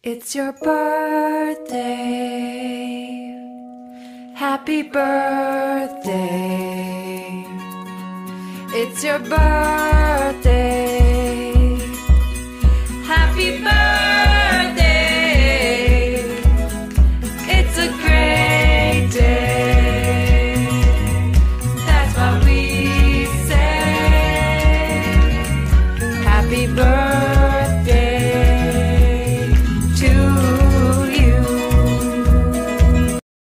It's your birthday, happy birthday, it's your birthday.